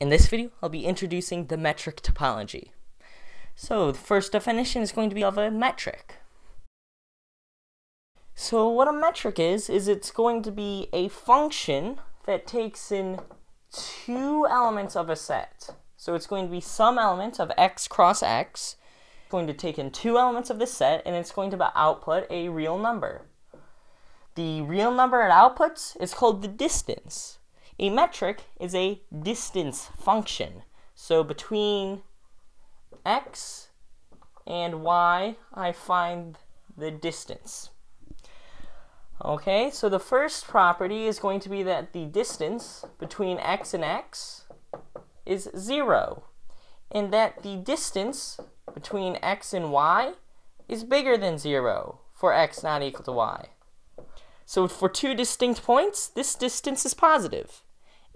In this video, I'll be introducing the metric topology. So the first definition is going to be of a metric. So what a metric is it's going to be a function that takes in two elements of a set. So it's going to be some element of x cross x, going to take in two elements of this set, and it's going to output a real number. The real number it outputs is called the distance. A metric is a distance function. So between x and y, I find the distance. Okay, so the first property is going to be that the distance between x and x is 0, and that the distance between x and y is bigger than 0 for x not equal to y. So for two distinct points, this distance is positive.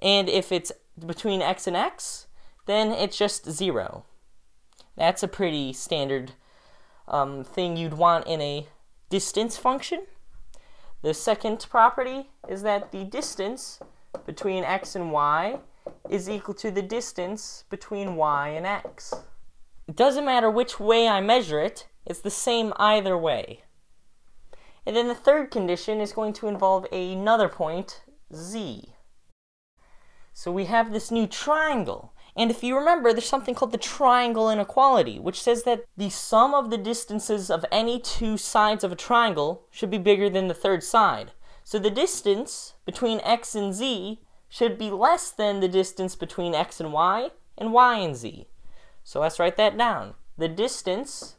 And if it's between x and x, then it's just 0. That's a pretty standard thing you'd want in a distance function. The second property is that the distance between x and y is equal to the distance between y and x. It doesn't matter which way I measure it, it's the same either way. And then the third condition is going to involve another point, z. So we have this new triangle, and if you remember, there's something called the triangle inequality, which says that the sum of the distances of any two sides of a triangle should be bigger than the third side. So the distance between x and z should be less than the distance between x and y and z. So let's write that down. The distance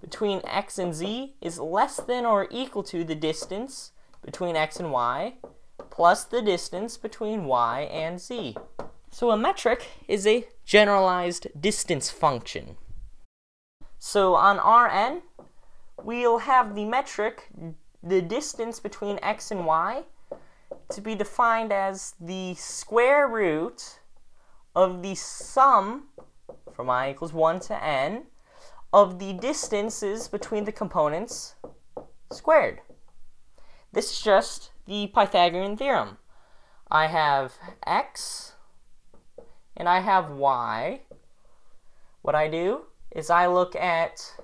between x and z is less than or equal to the distance between x and y, plus the distance between y and z. So a metric is a generalized distance function. So on Rn, we'll have the metric, the distance between x and y, to be defined as the square root of the sum, from I equals 1 to n, of the distances between the components squared. This is just the Pythagorean theorem. I have x and I have y. What I do is I look at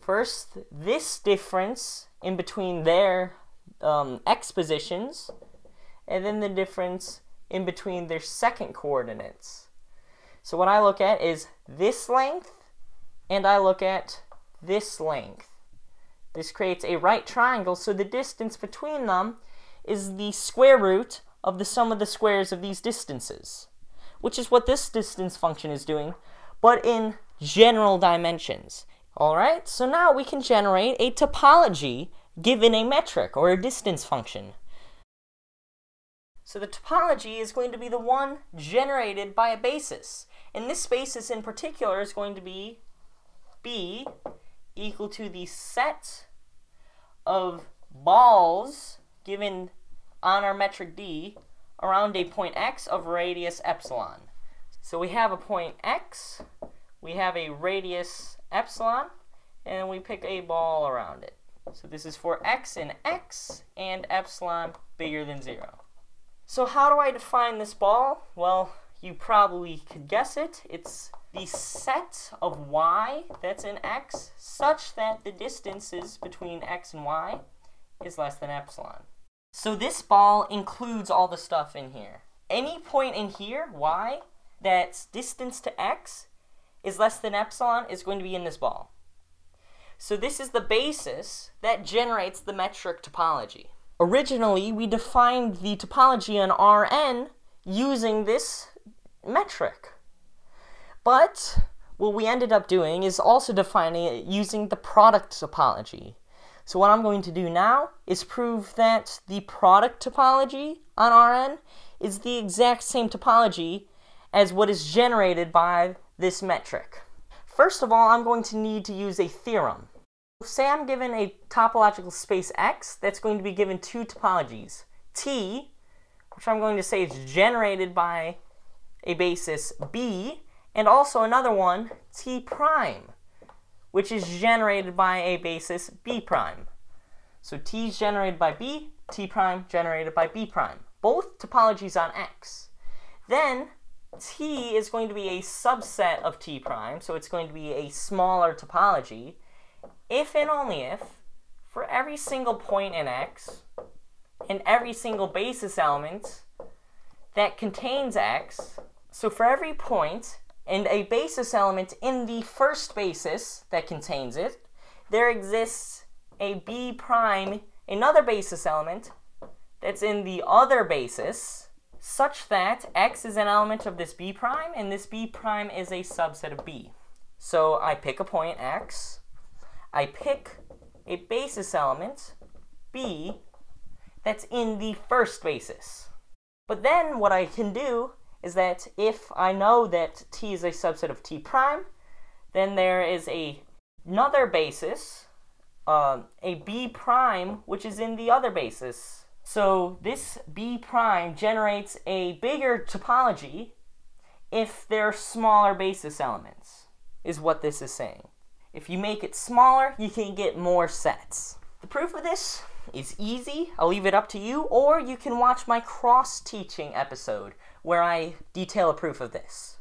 first this difference in between their x positions, and then the difference in between their second coordinates. So what I look at is this length and I look at this length. This creates a right triangle, so the distance between them is the square root of the sum of the squares of these distances, which is what this distance function is doing, but in general dimensions. Alright, so now we can generate a topology given a metric or a distance function. So the topology is going to be the one generated by a basis, and this basis in particular is going to be B equal to the set of balls given on our metric D around a point X of radius epsilon. So we have a point X, we have a radius epsilon, and we pick a ball around it. So this is for X and epsilon bigger than 0. So how do I define this ball? Well, you probably could guess it. It's the set of y that's in x such that the distances between x and y is less than epsilon. So this ball includes all the stuff in here. Any point in here, y, that's distance to x is less than epsilon is going to be in this ball. So this is the basis that generates the metric topology. Originally, we defined the topology on Rn using this metric. But what we ended up doing is also defining it using the product topology. So what I'm going to do now is prove that the product topology on Rn is the exact same topology as what is generated by this metric. First of all, I'm going to need to use a theorem. Say I'm given a topological space X that's going to be given two topologies, T, which I'm going to say is generated by a basis B, and also another one, T prime, which is generated by a basis B prime. So T is generated by B, T prime generated by B prime. Both topologies on X. Then T is going to be a subset of T prime, so it's going to be a smaller topology, if and only if, for every single point in X and every single basis element that contains X, so for every point and a basis element in the first basis that contains it, there exists a B prime, another basis element, that's in the other basis, such that X is an element of this B prime, and this B prime is a subset of B. So I pick a point, X, I pick a basis element, B, that's in the first basis. But then what I can do is that if I know that T is a subset of T prime, then there is another basis, a B prime, which is in the other basis. So this B prime generates a bigger topology if there are smaller basis elements, is what this is saying. If you make it smaller, you can get more sets. The proof of this is easy. I'll leave it up to you, or you can watch my cross-teaching episode where I detail a proof of this.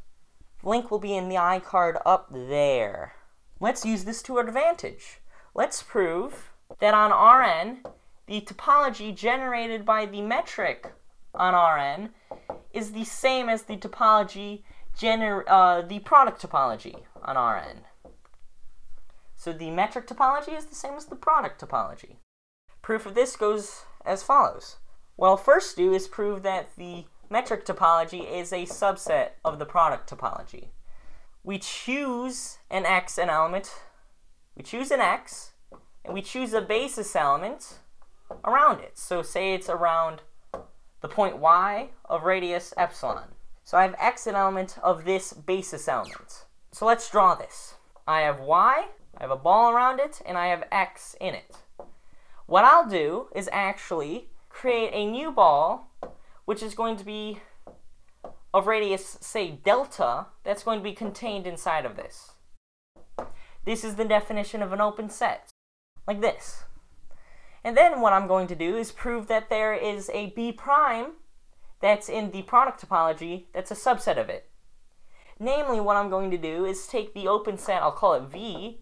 Link will be in the iCard up there. Let's use this to our advantage. Let's prove that on Rn, the topology generated by the metric on Rn is the same as the topology, the product topology on Rn. So the metric topology is the same as the product topology. Proof of this goes as follows. What I'll first do is prove that the metric topology is a subset of the product topology. We choose an X, an element, we choose an X, and we choose a basis element around it. So say it's around the point Y of radius epsilon. So I have X, an element of this basis element. So let's draw this. I have Y, I have a ball around it, and I have X in it. What I'll do is actually create a new ball, which is going to be of radius, say, delta, that's going to be contained inside of this. This is the definition of an open set, like this. And then what I'm going to do is prove that there is a B prime that's in the product topology that's a subset of it. Namely, what I'm going to do is take the open set, I'll call it V,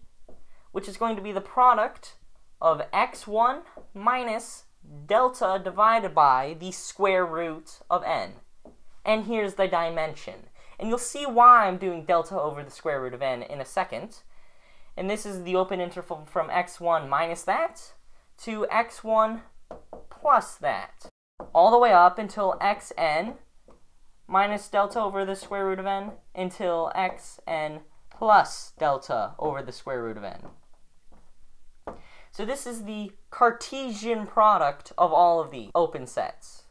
which is going to be the product of x1 minus delta divided by the square root of n. And here's the dimension. And you'll see why I'm doing delta over the square root of n in a second. And this is the open interval from x1 minus that to x1 plus that, all the way up until xn minus delta over the square root of n until xn plus delta over the square root of n. So this is the Cartesian product of all of the open sets.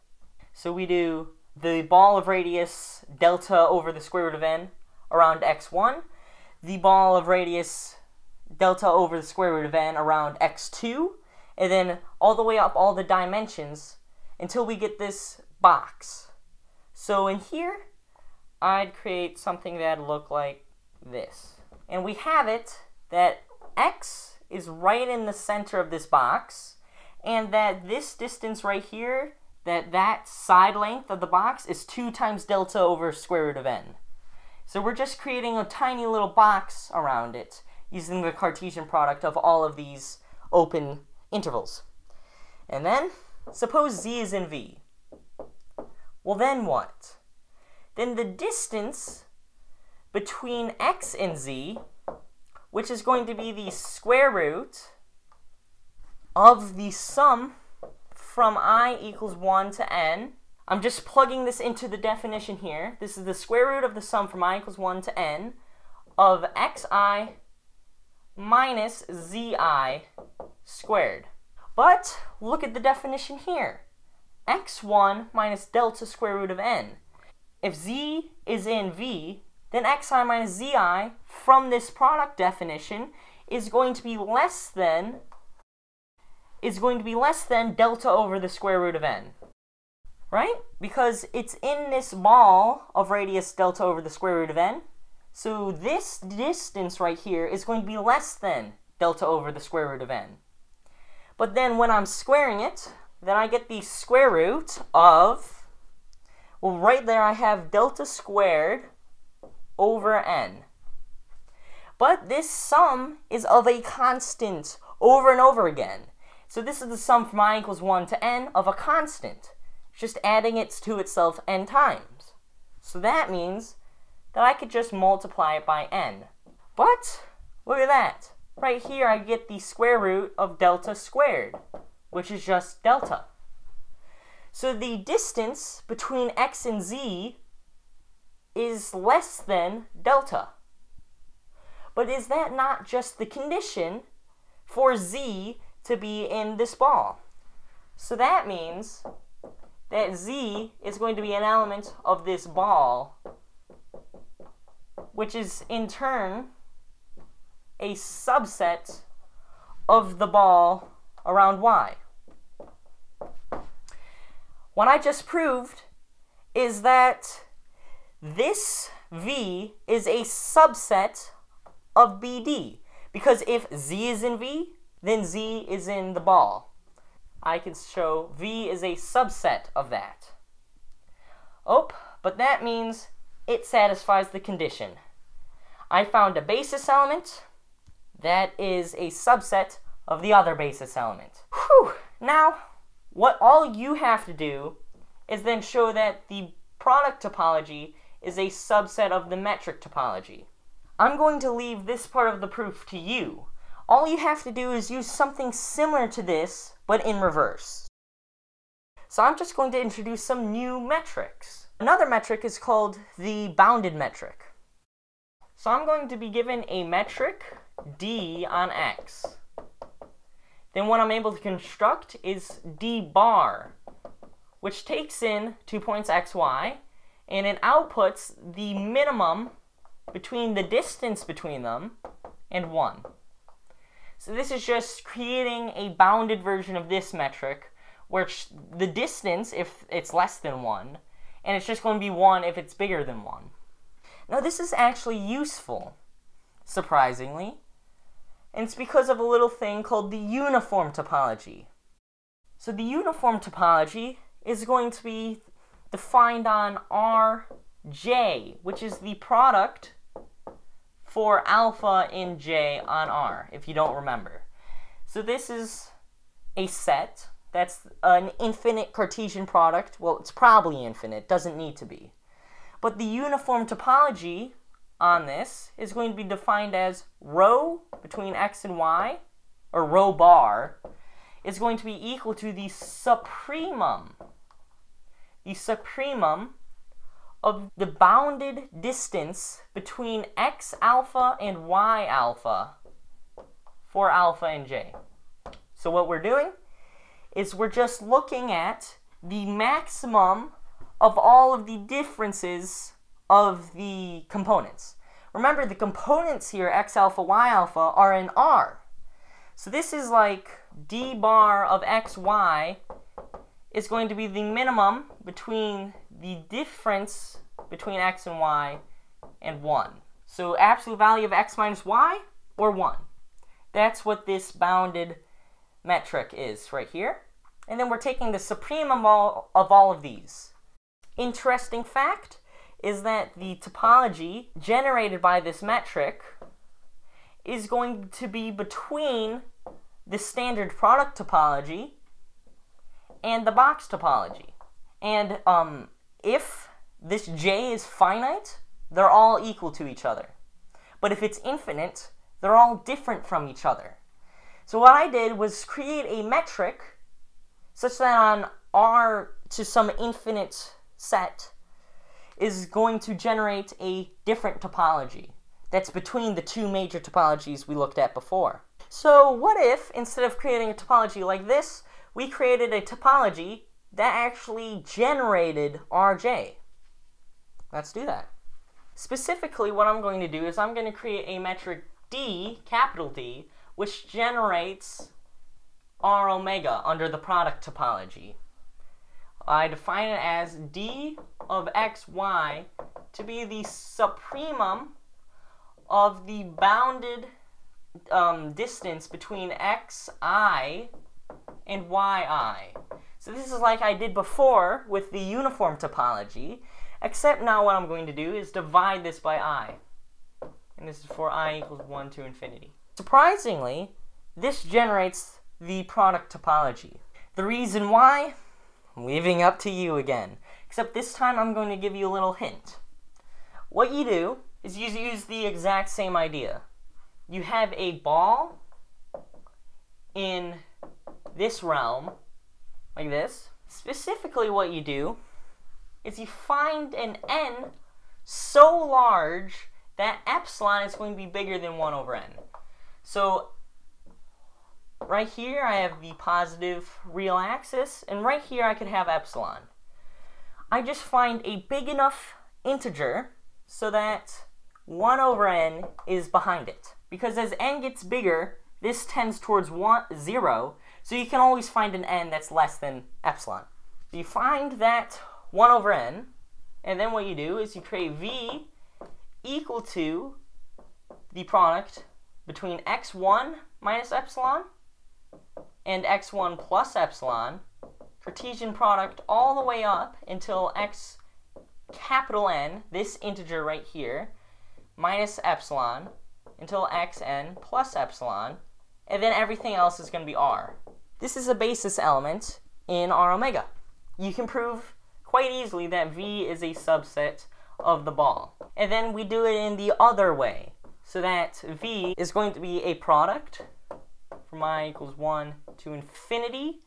So we do the ball of radius delta over the square root of n around x1, the ball of radius delta over the square root of n around x2, and then all the way up all the dimensions until we get this box. So in here, I'd create something that'd look like this. And we have it that x is right in the center of this box, and that this distance right here, that side length of the box is 2 times delta over square root of n. So we're just creating a tiny little box around it using the Cartesian product of all of these open intervals. And then, suppose z is in V. Well, then what? Then the distance between x and z, which is going to be the square root of the sum from I equals 1 to n. I'm just plugging this into the definition here. This is the square root of the sum from I equals 1 to n of xi minus zi squared. But look at the definition here. x1 minus delta square root of n. If z is in V, then xi minus zi from this product definition is going to be less than delta over the square root of n, right? Because it's in this ball of radius delta over the square root of n, so this distance right here is going to be less than delta over the square root of n. But then when I'm squaring it, then I get the square root of, Well, right there I have delta squared over n. But this sum is of a constant over and over again. So this is the sum from I equals 1 to n of a constant. It's just adding it to itself n times. So that means that I could just multiply it by n. But look at that. Right here I get the square root of delta squared, which is just delta. So the distance between x and z is less than delta. But is that not just the condition for z to be in this ball? So that means that z is going to be an element of this ball, which is in turn a subset of the ball around y. What I just proved is that this V is a subset of BD, because if Z is in V, then Z is in the ball. I can show V is a subset of that. Oh, but that means it satisfies the condition. I found a basis element that is a subset of the other basis element. Whew! Now, what all you have to do is then show that the product topology is a subset of the metric topology. I'm going to leave this part of the proof to you. All you have to do is use something similar to this, but in reverse. So I'm just going to introduce some new metrics. Another metric is called the bounded metric. So I'm going to be given a metric D on X. Then what I'm able to construct is D bar, which takes in 2 points x, y, and it outputs the minimum between the distance between them and 1. So this is just creating a bounded version of this metric, where the distance, if it's less than 1, and it's just going to be 1 if it's bigger than 1. Now this is actually useful, surprisingly, and it's because of a little thing called the uniform topology. So the uniform topology is going to be defined on Rj, which is the product for alpha in J on R, if you don't remember. So this is a set that's an infinite Cartesian product. Well, it's probably infinite, doesn't need to be. But the uniform topology on this is going to be defined as rho between x and y, or rho bar, is going to be equal to the supremum of the bounded distance between x alpha and y alpha for alpha and j. So what we're doing is we're just looking at the maximum of all of the differences of the components. Remember, the components here, x alpha, y alpha, are in R. So this is like d bar of x, y is going to be the minimum between the difference between x and y and 1. So absolute value of x minus y, or 1. That's what this bounded metric is right here. And then we're taking the supremum of all of these. Interesting fact is that the topology generated by this metric is going to be between the standard product topology and the box topology. And if this J is finite, they're all equal to each other. But if it's infinite, they're all different from each other. So what I did was create a metric such that on R to some infinite set is going to generate a different topology that's between the two major topologies we looked at before. So what if, instead of creating a topology like this, we created a topology that actually generated Rj? Let's do that. Specifically, what I'm going to do is I'm going to create a metric D, capital D, which generates R omega under the product topology. I define it as D of x, y to be the supremum of the bounded distance between xi and yi. So this is like I did before with the uniform topology, except now what I'm going to do is divide this by I. And this is for i = 1 to infinity. Surprisingly, this generates the product topology. The reason why? I'm leaving up to you again. Except this time I'm going to give you a little hint. What you do is you use the exact same idea. You have a ball in this realm, like this. Specifically what you do is you find an n so large that epsilon is going to be bigger than 1/n. So right here I have the positive real axis, and right here I could have epsilon. I just find a big enough integer so that 1/n is behind it. Because as n gets bigger, this tends towards 0, so you can always find an n that's less than epsilon. So you find that 1/n, and then what you do is you create v equal to the product between x1 minus epsilon and x1 plus epsilon, Cartesian product all the way up until x N, this integer right here, minus epsilon, until xn plus epsilon, and then everything else is going to be r. This is a basis element in R omega. You can prove quite easily that V is a subset of the ball. And then we do it in the other way, so that V is going to be a product from i = 1 to infinity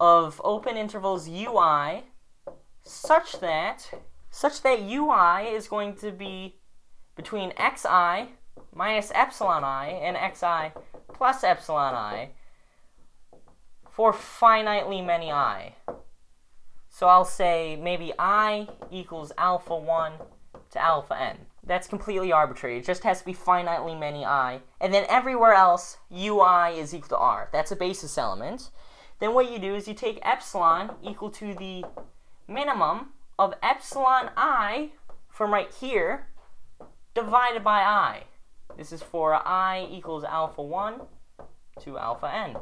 of open intervals ui, such that ui is going to be between xi minus epsilon I and xi plus epsilon I for finitely many I. So I'll say maybe i = alpha 1 to alpha n. That's completely arbitrary. It just has to be finitely many I. And then everywhere else, ui is equal to r. That's a basis element. Then what you do is you take epsilon equal to the minimum of epsilon I from right here divided by I. This is for i = alpha 1 to alpha n.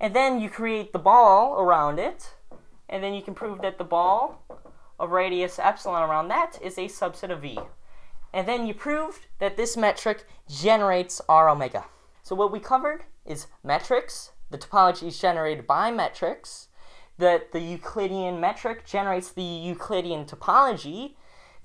And then you create the ball around it, and then you can prove that the ball of radius epsilon around that is a subset of V. And then you proved that this metric generates R omega. So what we covered is metrics, the topology is generated by metrics, that the Euclidean metric generates the Euclidean topology,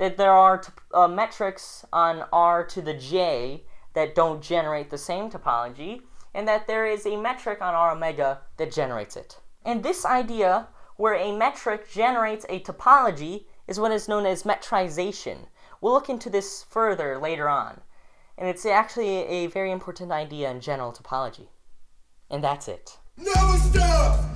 that there are metrics on r⁻⁵ that don't generate the same topology, and that there is a metric on R omega that generates it. And this idea, where a metric generates a topology, is what is known as metrization. We'll look into this further later on, and it's actually a very important idea in general topology. And that's it. Never stop!